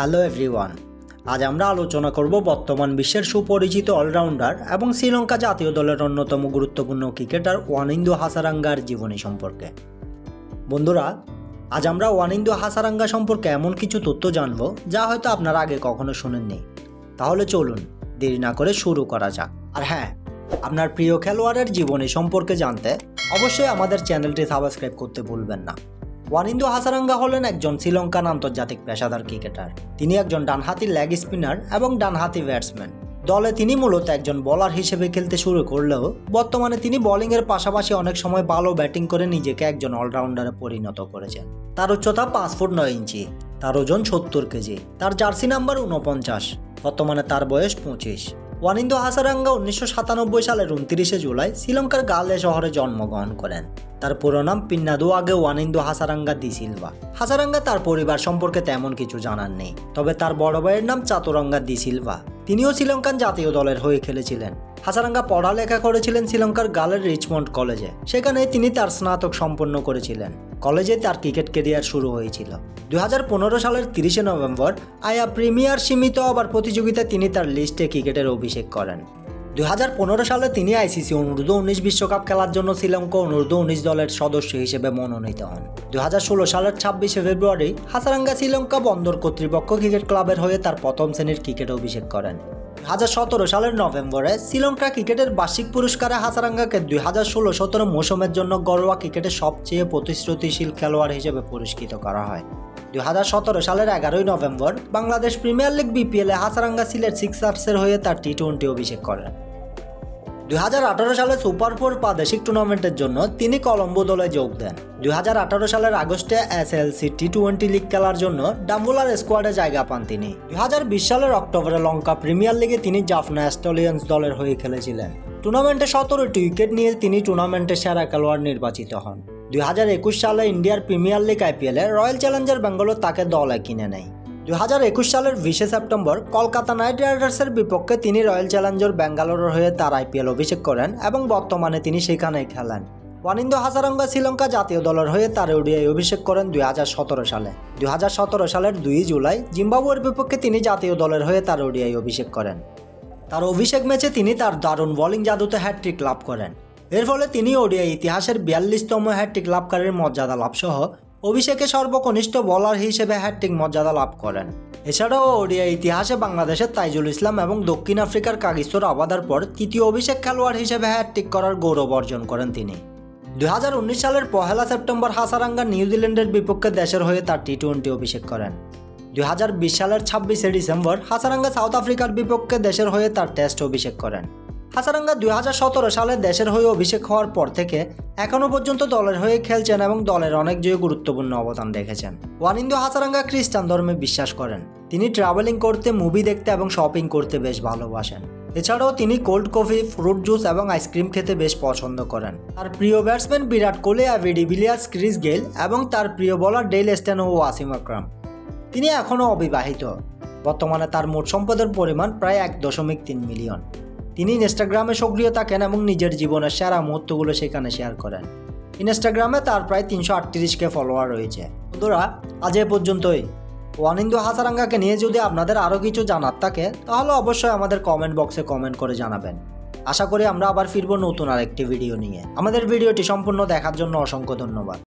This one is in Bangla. हेलो एवरीवान आज आमरा आलोचना करब बर्तमान विश्वेर सुपरिचित अलराउंडार एवं श्रीलंका जातीय दलेर अन्यतम गुरुत्वपूर्ण क्रिकेटार वानिंदु हासारांगार जीवनी सम्पर्के। बंधुरा आज आमरा वानिंदु हासारांगा सम्पर्के एमन किछु तथ्य जानब जा हयतो आपनारा आगे कखनो शुनेननि। ताहले चलुन देरी ना करे शुरू करा जाक। आर हाँ, आपनार प्रिय खेलोयाड़ेर जीवनी सम्पर्के जानते अवश्यई आमादेर चैनलटी सबस्क्राइब करते भूलबेन ना। वानिंदु हासारांगा हलेन एकजन श्रीलंकान आंतर्जातिक पेशादार क्रिकेटार। तिनि एकजन डानहाती लेग स्पिनार एबं डानहाती बैट्समैन। दले तिनि मूलत एकजन बलार हिसेबे खेलते शुरू करलेओ बर्तमाने तिनि बलिंगेर पाशापाशि अनेक समय भालो बैटिंग करे निजेके एकजन अलराउंडारे परिणत करेछेन। तार उच्चता 5 ফুট 9 ইঞ্চি, तार ओजन 70 কেজি, तार जार्सि नम्बर 49, बर्तमाने तार बयस 25। वानिंदु हासारांगा 1997 सालेर 29 জুলাই श्रीलंकार गाले शहरे जन्मग्रहण करें। तार पुरो नाम पिन्नादु आगे वानिंदु हासारांगा दी सिल्वा। हासारांगा तार परिवार सम्पर्के तेमन किछु जानार नेই, तबे तार बड़ भाइয়ের नाम চাতুরাঙ্গা दी सिल्वा। तिनिও श्रीलंकान जातीय दलेर हয়ে খেলেছিলেন। हासारांगा पढ़ालेखा করেছিলেন श्रीलंकार गालेर रिचमंड कलेजे, সেখানে তিনি তার স্নাতক সম্পন্ন করেছিলেন। कलेजे तार क्रिकेट कैरियर शुरू হয়েছিল। 2015 সালের 30 নভেম্বর আয়া প্রিমিয়ার সীমিত ওভার প্রতিযোগিতায় তিনি তার লিস্টে ক্রিকেটের অভিষেক করেন। 2015 साले तिनि आईसीसी অনূর্ধ্ব-19 विश्वकप खेलार जन्य श्रीलंका অনূর্ধ্ব-19 दलेर सदस्य हिसेबे मनोनीत हन। 2016 सालेर 26 ফেব্রুয়ারি हासारांगा श्रीलंका बंदर कर्तृपक्ष क्रिकेट क्लाबेर हये तार प्रथम श्रेणीर क्रिकेटे अभिषेक करें। 2017 सालेर नवेम्बरे श्रीलंका क्रिकेटेर वार्षिक पुरस्कारे हासारांगाके 2016-17 मौसुमेर जन्य घरोया क्रिकेटे सबचेये प्रतिश्रुतिशील खेलोयाड़ हिसेबे पुरस्कृत करा हय। 2017 सालेर 11 November Bangladesh premier league BPL Hasaranga Sylhet सिक्सार्सের হয়ে তার টি-20 অভিষেক করেন। 2018 साले सुपार फोर प्रादेशिक टूर्नामेंटर জন্য তিনি কলম্বো দলে যোগ দেন। 2018 সালের আগস্টে এসএলসি টি-20 লীগ খেলার জন্য ডাম্বুলার স্কোয়াডে জায়গা পান তিনি। 2020 সালের অক্টোবরে লঙ্কা প্রিমিয়ার লিগে তিনি জাফনা স্টলিয়ন্স দলের হয়ে খেলেছিলেন। টুর্নামেন্টে 17টি উইকেট নিয়ে তিনি টুর্নামেন্টের সেরা খেলোয়াড় নির্বাচিত হন। 2021 সালে ইন্ডিয়ার প্রিমিয়ার লীগ আইপিএলে রয়্যাল চ্যালেঞ্জার বেঙ্গালুরু তাকে দলে কিনে নেয়। 2021 সালের 20 সেপ্টেম্বর কলকাতা নাইট রাইডার্সের বিপক্ষে তিনি রয়্যাল চ্যালেঞ্জার বেঙ্গালুরুর হয়ে তার আইপিএল অভিষেক করেন এবং বর্তমানে তিনি সেখানেই খেলেন। वानिंदु हासारांगा श्रीलंका जातीय दलेर हये तार ओडिआई अभिषेक करें 2017 साले। 2017 सालेर 2 জুলাই জিম্বাবুয়ের বিপক্ষে তিনি জাতীয় দলের হয়ে তার ওডিআই অভিষেক করেন। তার অভিষেক ম্যাচে তিনি তার দারুণ বোলিং জাদুতে হ্যাটট্রিক লাভ করেন। এর ফলে তিনি ওডিআই ইতিহাসের 42তম হ্যাটট্রিক লাভকারীর মর্যাদা লাভসহ অভিষেকে সর্বকনিষ্ঠ বোলার হিসেবে হ্যাটট্রিক মর্যাদা লাভ করেন। এছাড়াও ওডিআই ইতিহাসে বাংলাদেশের তাইজুল ইসলাম এবং দক্ষিণ আফ্রিকার কাগিসোর আবাদার পর তৃতীয় অভিষেক খেলোয়াড় হিসেবে হ্যাটট্রিক করার গৌরব অর্জন করেন তিনি। 2019 সালের 1 সেপ্টেম্বর হাসারাঙ্গা নিউজিল্যান্ডের বিপক্ষে দেশের হয়ে তার টি-20 অভিষেক করেন। 2020 সালের 26 ডিসেম্বর হাসারাঙ্গা সাউথ আফ্রিকার বিপক্ষে দেশের হয়ে তার টেস্ট অভিষেক করেন। হাসারাঙ্গা 2017 সালে দেশের হয়ে অভিষেক হওয়ার পর থেকে এখনো পর্যন্ত দলের হয়ে খেলছেন এবং দলের অনেক জয়ে গুরুত্বপূর্ণ অবদান রেখেছেন। ওয়ানিন্দু হাসারাঙ্গা খ্রিস্টান ধর্মে বিশ্বাস করেন। তিনি ট্রাভেলিং করতে, মুভি দেখতে এবং শপিং করতে বেশ ভালোবাসেন। এছাড়াও তিনি কোল্ড কফি, ফ্রুট জুস এবং আইসক্রিম খেতে বেশ পছন্দ করেন। তার প্রিয় batsman Virat Kohli, AB de Villiers, Chris Gayle এবং তার প্রিয় বোলার ডেল স্টেন ও ওয়াসিম আকরাম। তিনি এখনও অবিবাহিত। বর্তমানে তার মোট সম্পদের পরিমাণ প্রায় 1.3 মিলিয়ন। তিনি ইনস্টাগ্রামে সক্রিয় থাকেন এবং নিজের জীবনের সেরা মুহূর্তগুলো সেখানে শেয়ার করেন। ইনস্টাগ্রামে তার প্রায় 338K ফলোয়ার রয়েছে। বন্ধুরা, আজ এ পর্যন্তই। ওয়ানিন্দু হাসারাঙ্গাকে নিয়ে যদি আপনাদের আরও কিছু জানার থাকে তাহলে অবশ্যই আমাদের কমেন্ট বক্সে কমেন্ট করে জানাবেন। আশা করি আমরা আবার ফিরব নতুন আরেকটি ভিডিও নিয়ে। আমাদের ভিডিওটি সম্পূর্ণ দেখার জন্য অসংখ্য ধন্যবাদ।